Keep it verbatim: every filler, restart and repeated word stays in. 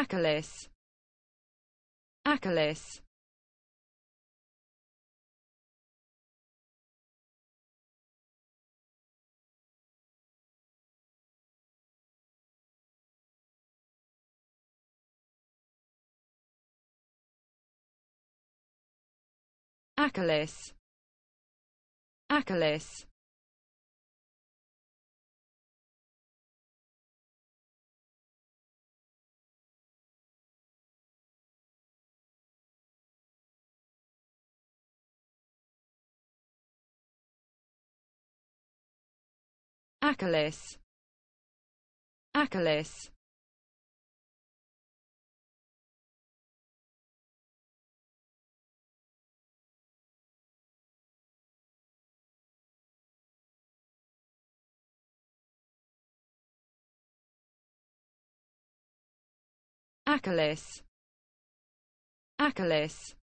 Achylous, Achylous. Achylous, Achylous. Achylous, Achylous. Achylous, Achylous.